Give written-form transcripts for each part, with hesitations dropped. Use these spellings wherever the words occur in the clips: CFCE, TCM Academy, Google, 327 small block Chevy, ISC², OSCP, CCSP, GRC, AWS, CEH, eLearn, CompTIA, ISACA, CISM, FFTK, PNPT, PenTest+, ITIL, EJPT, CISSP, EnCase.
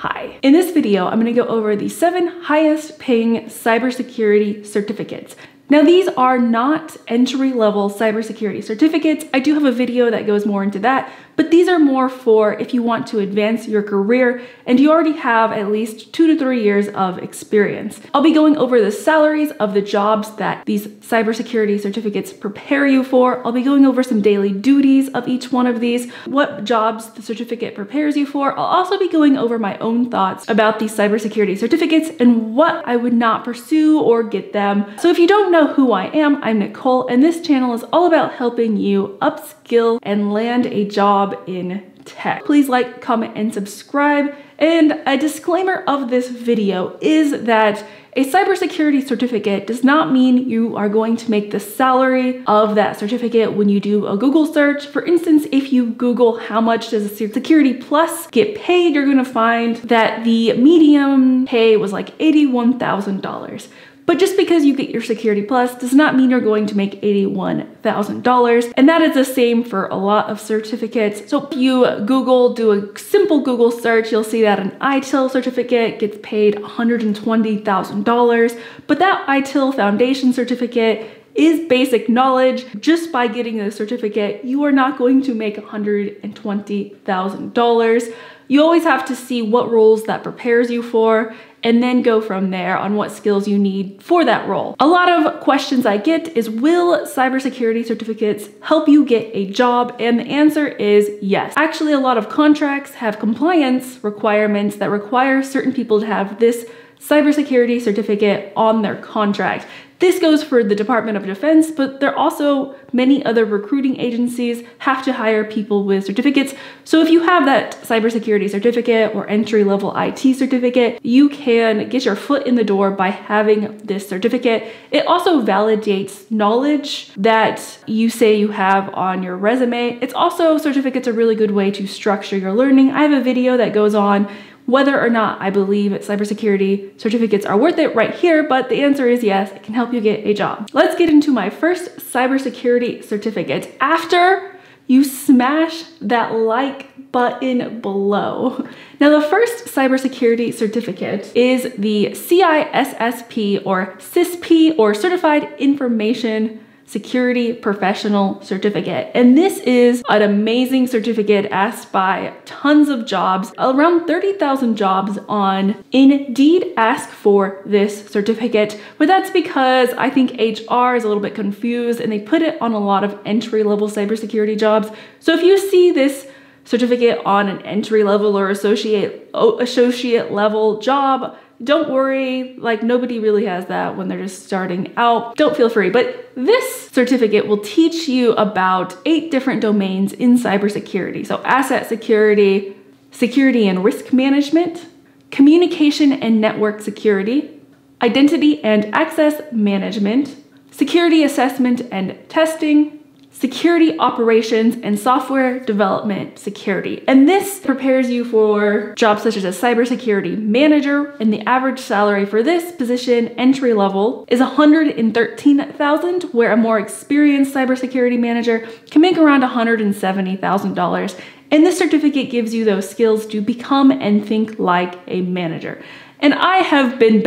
Hi. In this video, I'm going to go over the 7 highest paying cybersecurity certificates. Now, these are not entry-level cybersecurity certificates. I do have a video that goes more into that, but these are more for if you want to advance your career and you already have at least 2 to 3 years of experience. I'll be going over the salaries of the jobs that these cybersecurity certificates prepare you for. I'll be going over some daily duties of each one of these, what jobs the certificate prepares you for. I'll also be going over my own thoughts about these cybersecurity certificates and what I would not pursue or get them. So if you don't know who I am, I'm Nicole, and this channel is all about helping you upskill and land a job in tech. Please like, comment, and subscribe. And a disclaimer of this video is that a cybersecurity certificate does not mean you are going to make the salary of that certificate when you do a Google search. For instance, if you Google how much does a Security Plus get paid, you're going to find that the median pay was like $81,000. But just because you get your Security Plus does not mean you're going to make $81,000. And that is the same for a lot of certificates. So if you Google, do a simple Google search, you'll see that an ITIL certificate gets paid $120,000. But that ITIL Foundation certificate is basic knowledge. Just by getting a certificate, you are not going to make $120,000. You always have to see what roles that prepares you for and then go from there on what skills you need for that role. A lot of questions I get is, will cybersecurity certificates help you get a job? And the answer is yes. Actually, a lot of contracts have compliance requirements that require certain people to have this cybersecurity certificate on their contract. This goes for the Department of Defense, but there are also many other recruiting agencies have to hire people with certificates. So if you have that cybersecurity certificate or entry-level IT certificate, you can get your foot in the door by having this certificate. It also validates knowledge that you say you have on your resume. It's also, certificates are a really good way to structure your learning. I have a video that goes on whether or not I believe cybersecurity certificates are worth it right here, but the answer is yes, it can help you get a job. Let's get into my first cybersecurity certificate. After you smash that like button below. Now, the first cybersecurity certificate is the CISSP or CISSP or Certified Information Security Professional Certificate. And this is an amazing certificate asked by tons of jobs. Around 30,000 jobs on Indeed ask for this certificate, but that's because I think HR is a little bit confused and they put it on a lot of entry-level cybersecurity jobs. So if you see this certificate on an entry-level or associate level job, don't worry, like nobody really has that when they're just starting out. Don't feel free, but this certificate will teach you about 8 different domains in cybersecurity. So asset security, security and risk management, communication and network security, identity and access management, security assessment and testing, security operations, and software development security. And this prepares you for jobs such as a cybersecurity manager, and the average salary for this position, entry level, is $113,000, where a more experienced cybersecurity manager can make around $170,000. And this certificate gives you those skills to become and think like a manager. And I have been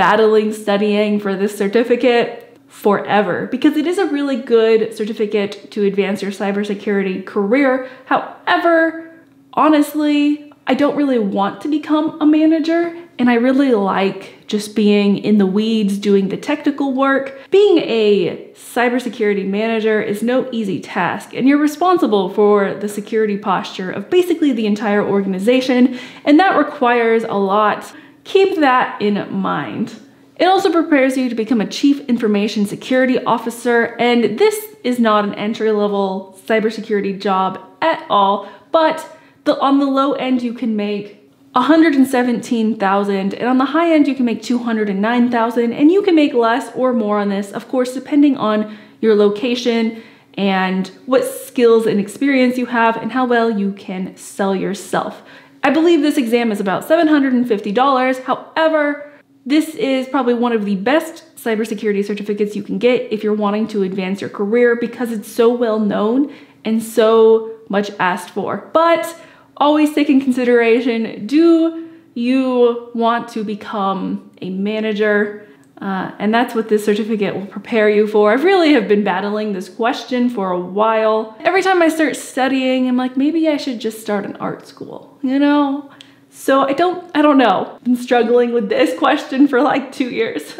studying for this certificate forever because it is a really good certificate to advance your cybersecurity career. However, honestly, I don't really want to become a manager, and I really like just being in the weeds, doing the technical work. Being a cybersecurity manager is no easy task, and you're responsible for the security posture of basically the entire organization, and that requires a lot. Keep that in mind. It also prepares you to become a Chief Information Security Officer, and this is not an entry-level cybersecurity job at all, but on the low end you can make $117,000, and on the high end you can make $209,000, and you can make less or more on this, of course, depending on your location and what skills and experience you have and how well you can sell yourself. I believe this exam is about $750, however, this is probably one of the best cybersecurity certificates you can get if you're wanting to advance your career because it's so well known and so much asked for. But always take in consideration, do you want to become a manager. And that's what this certificate will prepare you for. I really have been battling this question for a while. Every time I start studying, I'm like, maybe I should just start an art school, you know? So I don't know. I've been struggling with this question for like 2 years.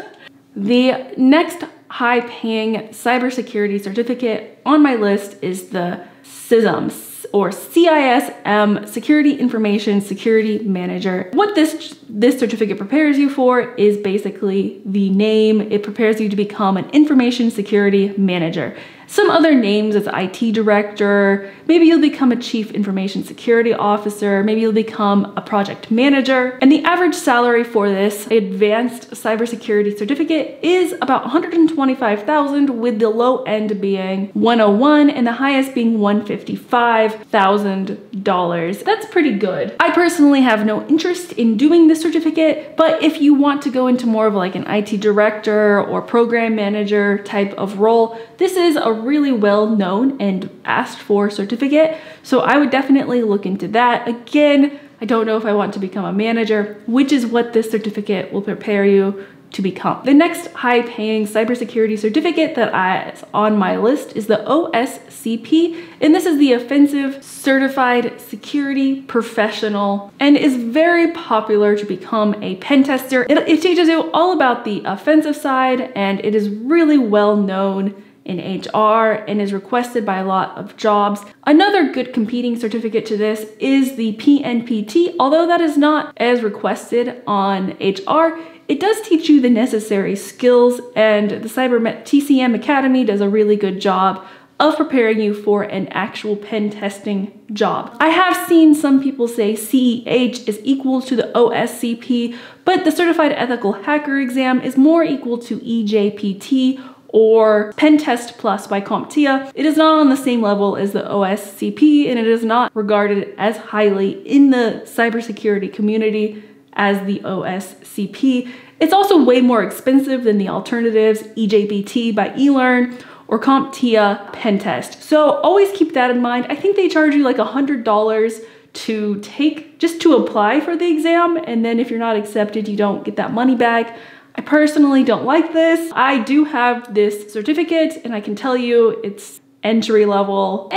The next high-paying cybersecurity certificate on my list is the CISM, or CISM, Security Information Security Manager. What this certificate prepares you for is basically the name. It prepares you to become an information security manager. Some other names is IT director, maybe you'll become a chief information security officer, maybe you'll become a project manager. And the average salary for this advanced cybersecurity certificate is about $125,000, with the low end being $101,000 and the highest being $155,000. That's pretty good. I personally have no interest in doing this certificate, but if you want to go into more of like an IT director or program manager type of role, this is a really well-known and asked for certificate. So I would definitely look into that. Again, I don't know if I want to become a manager, which is what this certificate will prepare you to become. The next high-paying cybersecurity certificate that's on my list is the OSCP, and this is the Offensive Certified Security Professional, and is very popular to become a pen tester. It teaches you all about the offensive side, and it is really well-known in HR and is requested by a lot of jobs. Another good competing certificate to this is the PNPT. Although that is not as requested on HR, it does teach you the necessary skills, and the TCM Academy does a really good job of preparing you for an actual pen testing job. I have seen some people say CEH is equal to the OSCP, but the Certified Ethical Hacker exam is more equal to EJPT or PenTest+ by CompTIA. It is not on the same level as the OSCP, and it is not regarded as highly in the cybersecurity community as the OSCP. It's also way more expensive than the alternatives, EJPT by eLearn or CompTIA PenTest. So always keep that in mind. I think they charge you like $100 to take, just to apply for the exam, and then if you're not accepted, you don't get that money back. I personally don't like this. I do have this certificate, and I can tell you it's entry level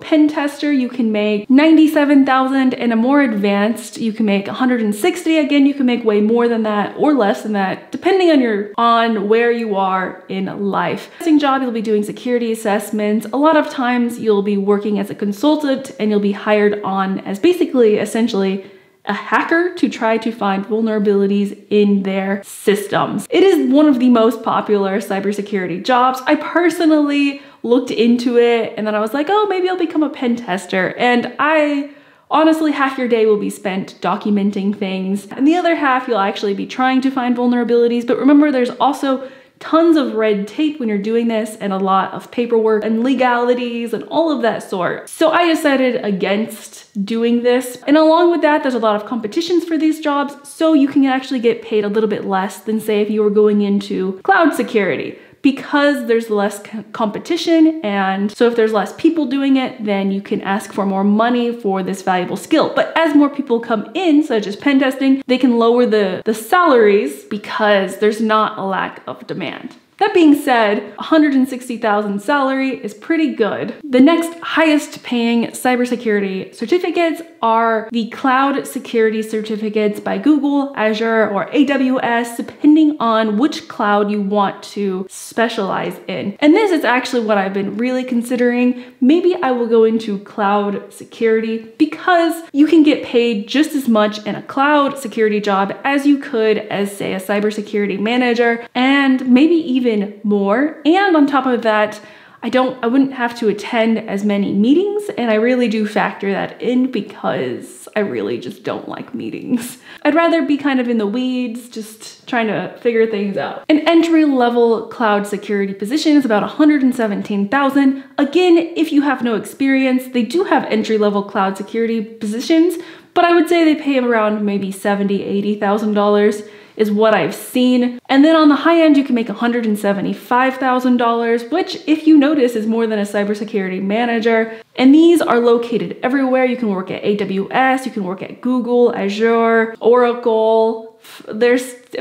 pen tester. You can make $97,000, and a more advanced, you can make $160,000. Again, you can make way more than that or less than that, depending on where you are in life. Testing job, you'll be doing security assessments. A lot of times you'll be working as a consultant, and you'll be hired on as basically, essentially, a hacker to try to find vulnerabilities in their systems. It is one of the most popular cybersecurity jobs. I personally looked into it, and then I was like, oh, maybe I'll become a pen tester. And I honestly, half your day will be spent documenting things, and the other half you'll actually be trying to find vulnerabilities. But remember, there's also tons of red tape when you're doing this, and a lot of paperwork and legalities and all of that sort. So I decided against doing this. And along with that, there's a lot of competitions for these jobs, so you can actually get paid a little bit less than, say, if you were going into cloud security, because there's less competition. And so if there's less people doing it, then you can ask for more money for this valuable skill. But as more people come in, such as pen testing, they can lower the salaries because there's not a lack of demand. That being said, $160,000 salary is pretty good. The next highest paying cybersecurity certificates are the cloud security certificates by Google, Azure, or AWS, depending on which cloud you want to specialize in. And this is actually what I've been really considering. Maybe I will go into cloud security, because you can get paid just as much in a cloud security job as you could as, say, a cybersecurity manager, and maybe even more. And on top of that, I wouldn't have to attend as many meetings, and I really do factor that in because I really just don't like meetings. I'd rather be kind of in the weeds, just trying to figure things out. An entry-level cloud security position is about $117,000. Again, if you have no experience, they do have entry-level cloud security positions, but I would say they pay around maybe $70,000, $80,000. is what I've seen. And then on the high end, you can make $175,000, which if you notice is more than a cybersecurity manager. And these are located everywhere. You can work at AWS, you can work at Google, Azure, Oracle.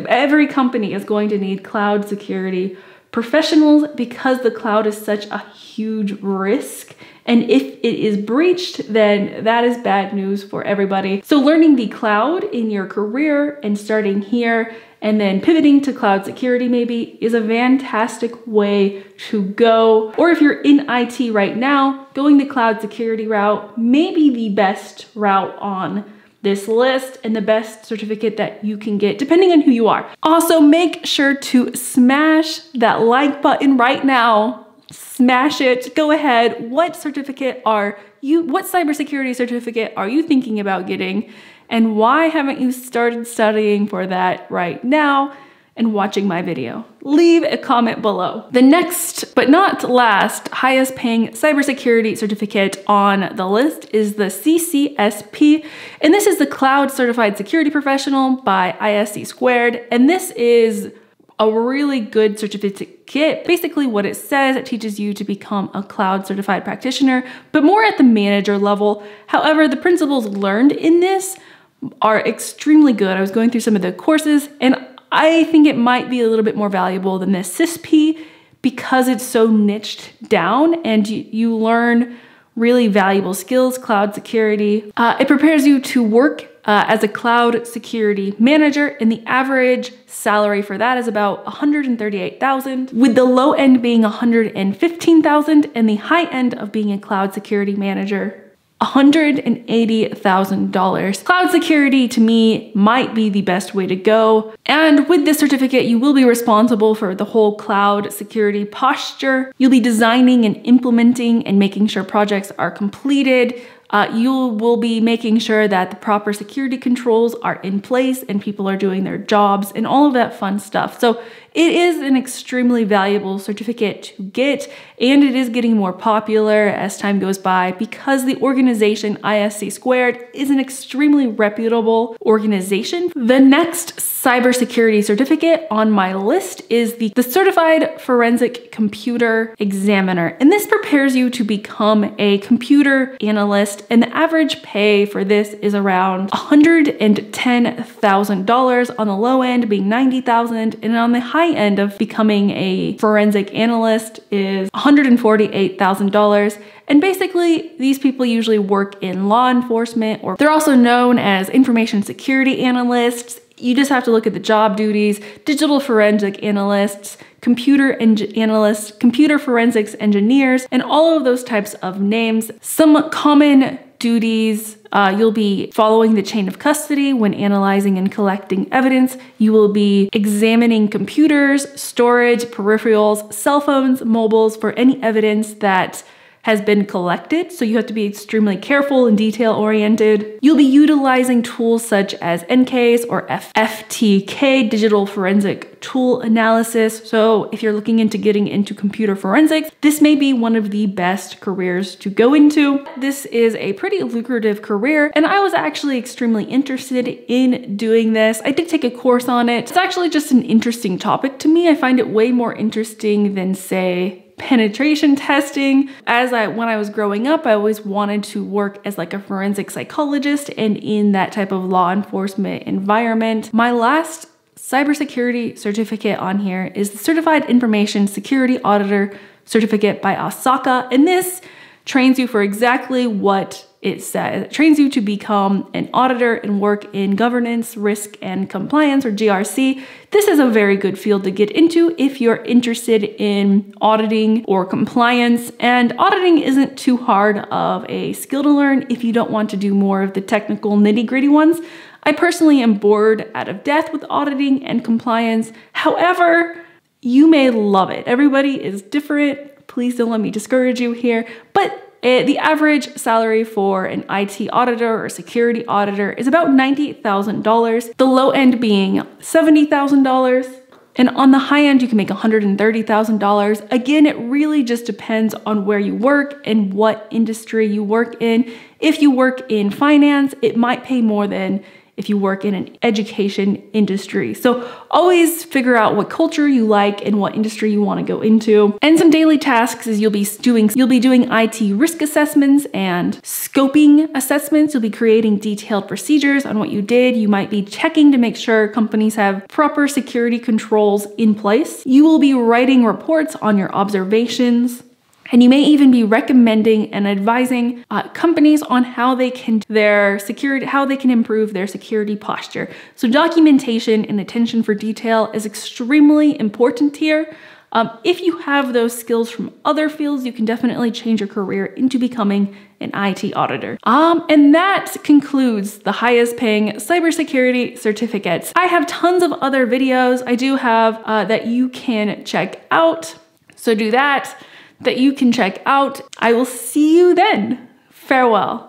Every company is going to need cloud security professionals because the cloud is such a huge risk. And if it is breached, then that is bad news for everybody. So learning the cloud in your career and starting here and then pivoting to cloud security maybe is a fantastic way to go. Or if you're in IT right now, going the cloud security route may be the best route on this list and the best certificate that you can get depending on who you are. Also, make sure to smash that like button right now. Smash it. Go ahead. What cybersecurity certificate are you thinking about getting? And why haven't you started studying for that right now and watching my video? Leave a comment below. The next, but not last, highest paying cybersecurity certificate on the list is the CCSP. And this is the Cloud Certified Security Professional by ISC². And this is a really good certificate. Basically what it says, it teaches you to become a cloud certified practitioner, but more at the manager level. However, the principles learned in this are extremely good. I was going through some of the courses and I think it might be a little bit more valuable than the CISSP because it's so niched down and you learn really valuable skills, cloud security. It prepares you to work as a cloud security manager, and the average salary for that is about $138,000, with the low end being $115,000 and the high end of being a cloud security manager $180,000. Cloud security to me might be the best way to go. And with this certificate, you will be responsible for the whole cloud security posture. You'll be designing and implementing and making sure projects are completed. You will be making sure that the proper security controls are in place and people are doing their jobs and all of that fun stuff. So it is an extremely valuable certificate to get, and it is getting more popular as time goes by because the organization ISC² is an extremely reputable organization. The next cybersecurity certificate on my list is the Certified Forensic Computer Examiner, and this prepares you to become a computer analyst. And the average pay for this is around $110,000 on the low end being $90,000, and on the high end of becoming a forensic analyst is $148,000. And basically these people usually work in law enforcement, or they're also known as information security analysts. You just have to look at the job duties: digital forensic analysts, computer analysts, computer forensics engineers, and all of those types of names. Some common duties, you'll be following the chain of custody when analyzing and collecting evidence. You will be examining computers, storage, peripherals, cell phones, mobiles for any evidence that has been collected, so you have to be extremely careful and detail-oriented. You'll be utilizing tools such as EnCase or FFTK, digital forensic tool analysis. So if you're looking into getting into computer forensics, this may be one of the best careers to go into. This is a pretty lucrative career, and I was actually extremely interested in doing this. I did take a course on it. It's actually just an interesting topic to me. I find it way more interesting than, say, penetration testing. When I was growing up, I always wanted to work as like a forensic psychologist and in that type of law enforcement environment. My last cybersecurity certificate on here is the Certified Information Security Auditor Certificate by ISACA, and this trains you for exactly what it says. It trains you to become an auditor and work in governance, risk, and compliance, or GRC. This is a very good field to get into if you're interested in auditing or compliance. And auditing isn't too hard of a skill to learn if you don't want to do more of the technical nitty-gritty ones. I personally am bored out of death with auditing and compliance. However, you may love it. Everybody is different. Please don't let me discourage you here. But the average salary for an IT auditor or security auditor is about $90,000, the low end being $70,000, and on the high end you can make $130,000. Again, it really just depends on where you work and what industry you work in. If you work in finance, it might pay more than if you work in an education industry. So always figure out what culture you like and what industry you want to go into. And some daily tasks is you'll be doing IT risk assessments and scoping assessments. You'll be creating detailed procedures on what you did. You might be checking to make sure companies have proper security controls in place. You will be writing reports on your observations. And you may even be recommending and advising companies on how they can improve their security posture. So documentation and attention for detail is extremely important here. If you have those skills from other fields, you can definitely change your career into becoming an IT auditor. And that concludes the highest paying cybersecurity certificates. I have tons of other videos I do have that you can check out. So do that. I will see you then. Farewell.